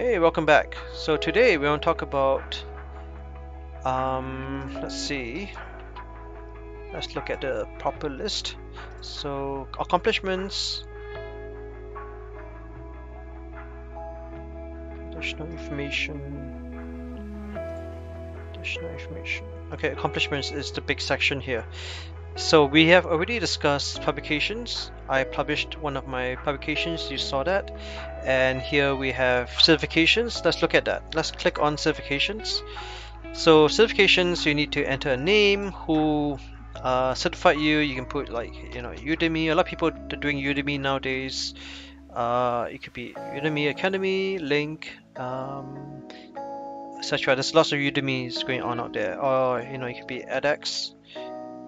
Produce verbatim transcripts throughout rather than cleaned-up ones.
Hey, welcome back. So today we want to talk about um let's see let's look at the proper list. So accomplishments, additional information additional information okay, accomplishments is the big section here. So we have already discussed publications. I published one of my publications, you saw that. And here we have certifications. Let's look at that. Let's click on certifications. So certifications, you need to enter a name, who uh, certified you. You can put like, you know, Udemy. A lot of people are doing Udemy nowadays. Uh, it could be Udemy Academy, Link, um, et cetera. There's lots of Udemy's going on out there. Or, you know, it could be edX.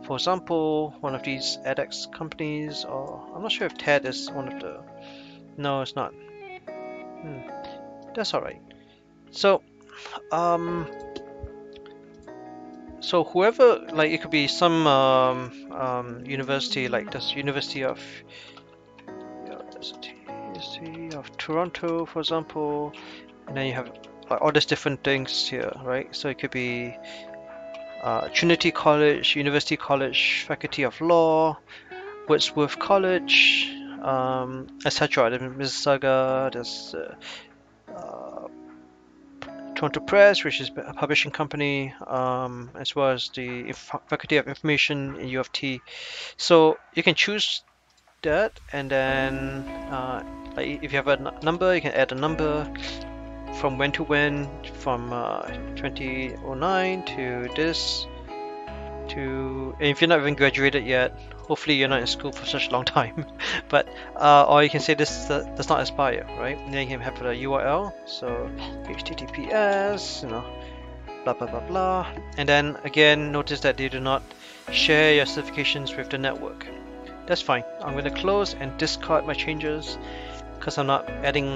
For example, one of these edX companies, or I'm not sure if TED is one of the... No, it's not. Hmm. That's alright. So, um, so whoever, like it could be some um, um, university, like this University of University of Toronto, for example, and then you have like all these different things here, right? So it could be Uh, Trinity College, University College, Faculty of Law, Wordsworth College, um, et cetera. There's Mississauga, there's uh, uh, Toronto Press, which is a publishing company, um, as well as the Inf Faculty of Information in U of T. So you can choose that, and then uh, like if you have a number, you can add a number. From when to when, from uh, twenty oh nine to this, to, and if you're not even graduated yet, hopefully you're not in school for such a long time. But uh, or you can say this uh, does not expire, right? And then you can have a U R L, so H T T P S, you know, blah blah blah blah. And then again, notice that they do not share your certifications with the network. That's fine. I'm going to close and discard my changes because I'm not adding.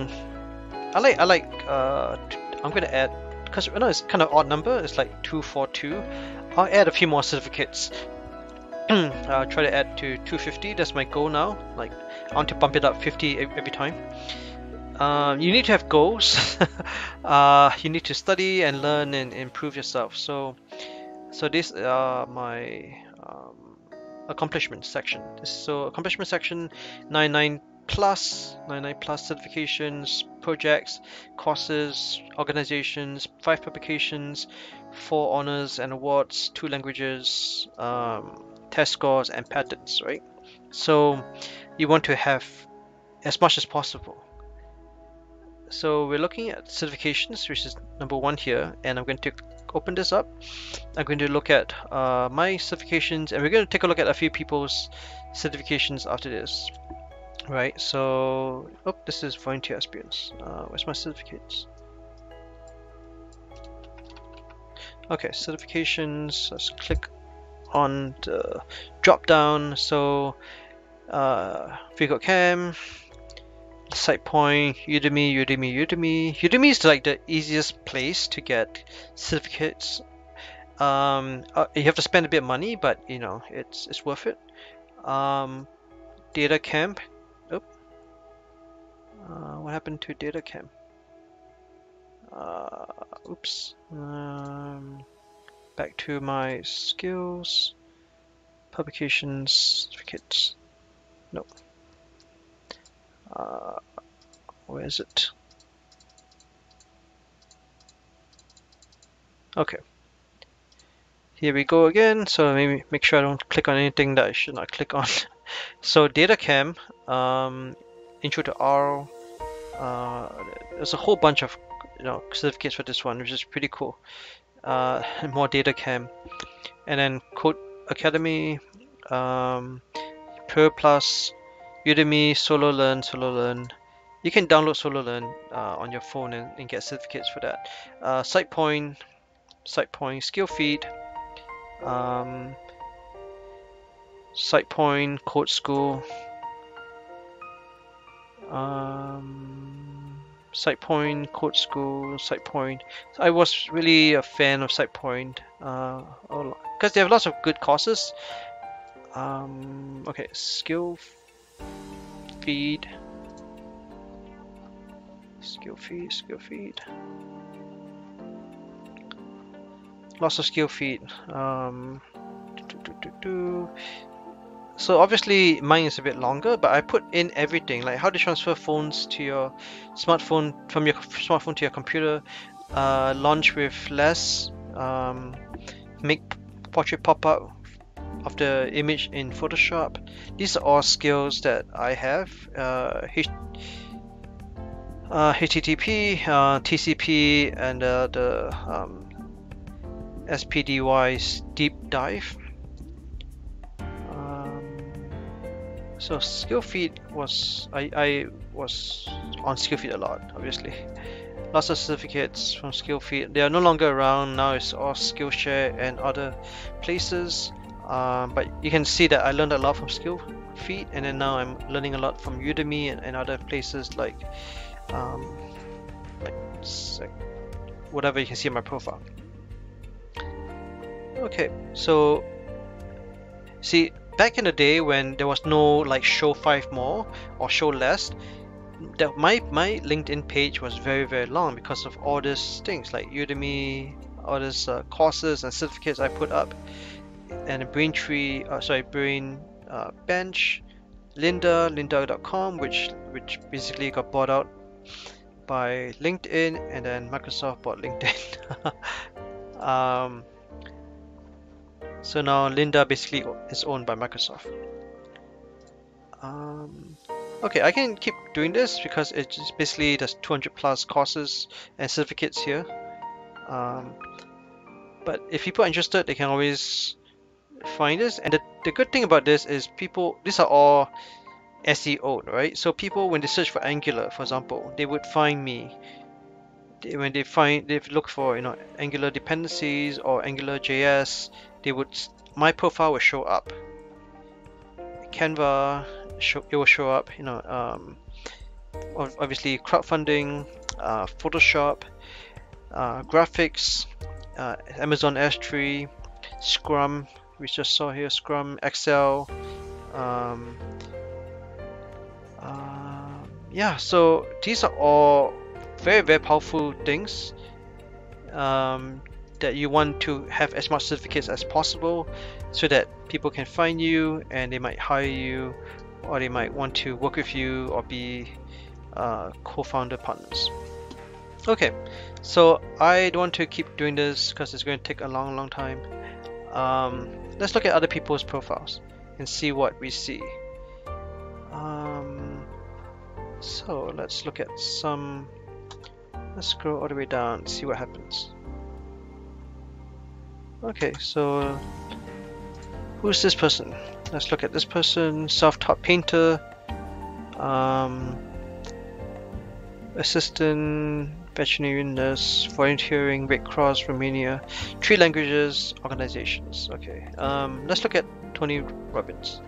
I like, I like, uh, I'm going to add, because you know, it's kind of odd number, it's like two four two, I'll add a few more certificates. I'll try to add to two fifty, that's my goal now, like, I want to bump it up fifty every time. Um, you need to have goals, uh, you need to study and learn and improve yourself, so, so these are my um, accomplishment section. So accomplishment section, ninety-nine. Plus, ninety-nine plus certifications, projects, courses, organizations, five publications, four honors and awards, two languages, um, test scores and patents, right? So you want to have as much as possible. So we're looking at certifications, which is number one here, and I'm going to open this up. I'm going to look at uh, my certifications, and we're going to take a look at a few people's certifications after this. Right, so oh, this is volunteer experience. Uh, where's my certificates? Okay, certifications. Let's click on the drop down. So, uh, freeCodeCamp, SitePoint, Udemy, Udemy, Udemy. Udemy is like the easiest place to get certificates. Um, uh, you have to spend a bit of money, but you know it's it's worth it. Um, DataCamp. Uh, what happened to DataCamp? Uh, oops. Um, back to my skills, publications, certificates. Nope. Uh, where is it? Okay. Here we go again. So maybe make sure I don't click on anything that I should not click on. So DataCamp, um, intro to R. Uh, there's a whole bunch of you know certificates for this one, which is pretty cool. Uh, more DataCamp, and then Code Academy, um, Pure Plus, Udemy, SoloLearn, SoloLearn. You can download SoloLearn uh, on your phone and, and get certificates for that. Uh, SitePoint, SitePoint, SkillFeed, um, SitePoint, Code School. Um, SitePoint, Code School, SitePoint. I was really a fan of SitePoint uh, because they have lots of good courses. Um, okay, SkillFeed, SkillFeed, SkillFeed. Lots of SkillFeed. Um, do, do, do, do. So obviously mine is a bit longer, but I put in everything, like how to transfer phones to your smartphone, from your smartphone to your computer, uh, launch with less, um, make portrait pop up of the image in Photoshop. These are all skills that I have. Uh, H uh, H T T P, uh, T C P, and uh, the um, S P D Y's deep dive. So SkillFeed was, I, I was on SkillFeed a lot, obviously. Lots of certificates from SkillFeed. They are no longer around now. It's all Skillshare and other places. Um, but you can see that I learned a lot from SkillFeed, and then now I'm learning a lot from Udemy and, and other places like, um, like, like whatever you can see in my profile. Okay, so see. Back in the day when there was no like show five more or show less, that my, my LinkedIn page was very very long because of all these things like Udemy, all these uh, courses and certificates I put up, and Braintree, uh, sorry Brain uh, Bench, Lynda, Lynda dot com, which which basically got bought out by LinkedIn, and then Microsoft bought LinkedIn. um, So now Lynda basically is owned by Microsoft. Um, okay, I can keep doing this because it just basically does two hundred plus courses and certificates here. Um, but if people are interested, they can always find this. And the, the good thing about this is people, these are all S E O'd, right? So people, when they search for Angular, for example, they would find me. When they find, they look for, you know, Angular dependencies or AngularJS, they would, my profile will show up. Canva, show, it will show up. You know, um, obviously crowdfunding, uh, Photoshop, uh, graphics, uh, Amazon S three, Scrum, we just saw here, Scrum, Excel. Um, uh, yeah, so these are all very very powerful things. Um, that you want to have as much certificates as possible so that people can find you, and they might hire you, or they might want to work with you or be uh, co-founder partners. Okay, so I don't want to keep doing this because it's going to take a long long time. Um, let's look at other people's profiles and see what we see. Um, so let's look at some, let's scroll all the way down, see what happens. Okay, so who's this person? Let's look at this person. Self-taught painter, um, assistant, veterinary nurse, volunteering, Red Cross, Romania, three languages, organizations. Okay, um, let's look at Tony Robbins.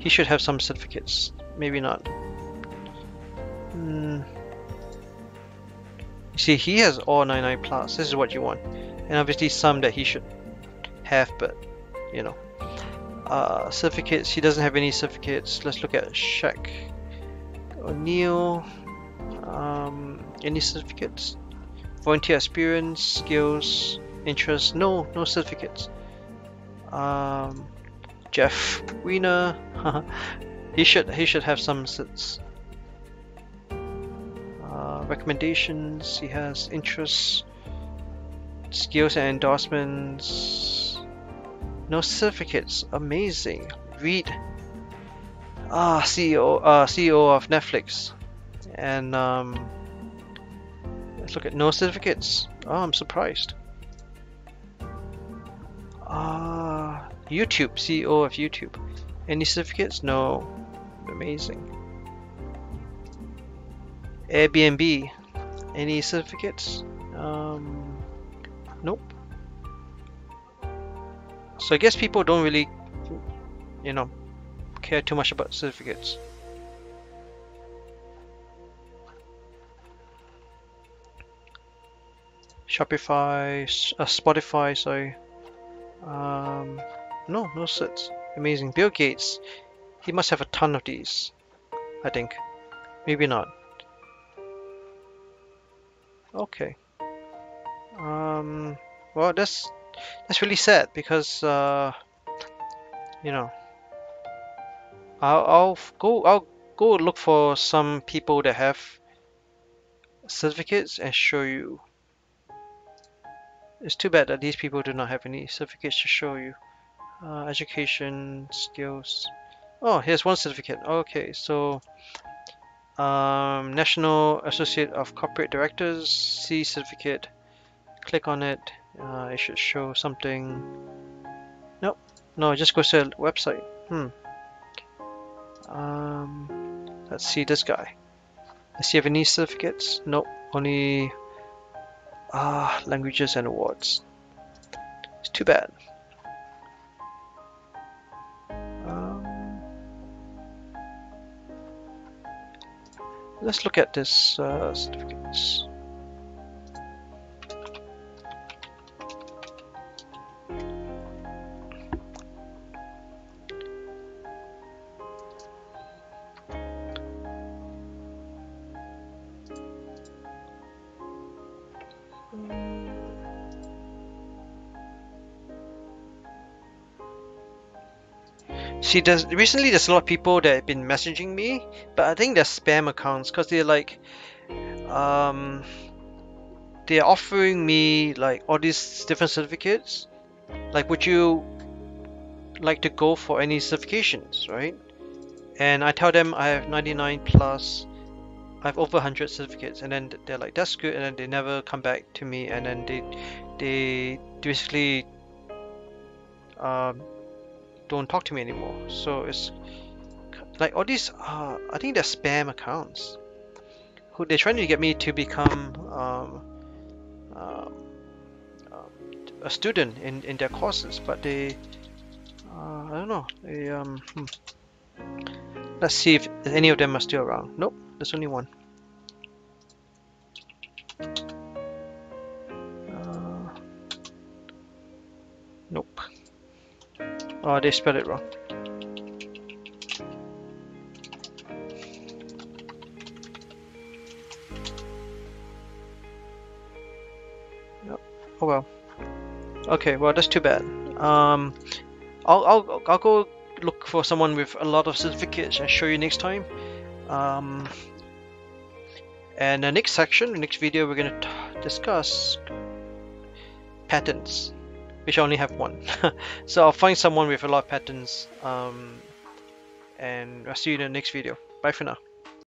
He should have some certificates. Maybe not. Mm. You see, he has all ninety-nine plus. This is what you want. And obviously some that he should have, but you know, uh, certificates, he doesn't have any certificates. Let's look at Shaq O'Neal. Um, any certificates? Volunteer experience, skills, interests, no, no certificates. Um, Jeff Weiner, he should he should have some certs. Uh, recommendations, he has interests, skills and endorsements, no certificates. Amazing. Reed, ah, C E O, uh, C E O of Netflix, and um, let's look at no certificates. Oh, I'm surprised. Ah, uh, YouTube, C E O of YouTube. Any certificates? No. Amazing. Airbnb, any certificates? Um. Nope. So I guess people don't really, you know, care too much about certificates. Shopify, uh, Spotify, sorry. Um, no, no certs. Amazing. Bill Gates, he must have a ton of these, I think. Maybe not. Okay. Um, well, that's that's really sad because uh, you know, I'll, I'll go I'll go look for some people that have certificates and show you. It's too bad that these people do not have any certificates to show you. Uh, education, skills. Oh, here's one certificate. Okay, so um, National Associate of Corporate Directors, C certificate. Click on it. Uh, it should show something. Nope. No, it just goes to the website. Hmm. Um, let's see this guy. Does he have any certificates? Nope. Only ah, languages and awards. It's too bad. Um, let's look at this uh, certificates. See, there's, recently there's a lot of people that have been messaging me, but I think they're spam accounts because they're like, um, they're offering me like all these different certificates. Like, would you like to go for any certifications, right? And I tell them I have ninety-nine plus, I have over one hundred certificates, and then they're like, that's good, and then they never come back to me, and then they, they basically, um. don't talk to me anymore. So it's like all these uh, I think they're spam accounts who they're trying to get me to become um, um, um, a student in, in their courses, but they uh, I don't know they, um, hmm. Let's see if any of them are still around. Nope, there's only one. uh, Nope. Oh, they spelled it wrong. Nope. Oh well. Okay, well that's too bad. Um, I'll I'll I'll go look for someone with a lot of certificates and show you next time. Um, and the next section, the next video, we're gonna t discuss patents. Which I only have one. So I'll find someone with a lot of patterns, um, and I'll see you in the next video. Bye for now.